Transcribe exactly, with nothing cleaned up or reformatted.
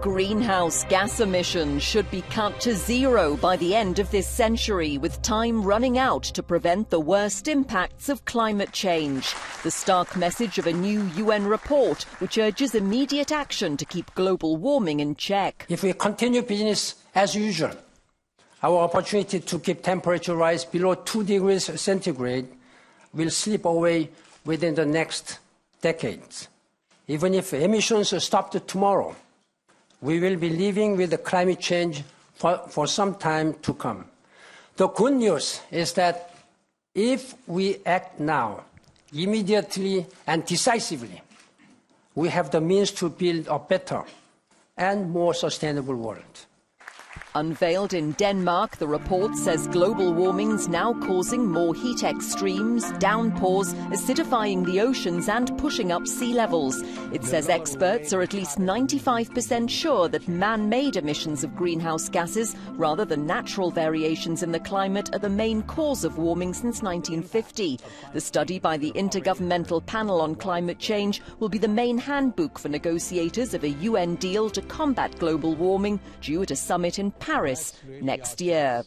Greenhouse gas emissions should be cut to zero by the end of this century, with time running out to prevent the worst impacts of climate change. The stark message of a new U N report which urges immediate action to keep global warming in check. If we continue business as usual, our opportunity to keep temperature rise below two degrees centigrade will slip away within the next decades. Even if emissions stopped tomorrow, we will be living with the climate change for, for some time to come. The good news is that if we act now, immediately and decisively, we have the means to build a better and more sustainable world. Unveiled in Denmark, the report says global warming's now causing more heat extremes, downpours, acidifying the oceans and pushing up sea levels. It says experts are at least ninety-five percent sure that man-made emissions of greenhouse gases rather than natural variations in the climate are the main cause of warming since nineteen fifty. The study by the Intergovernmental Panel on Climate Change will be the main handbook for negotiators of a U N deal to combat global warming, due at a summit in Paris next year.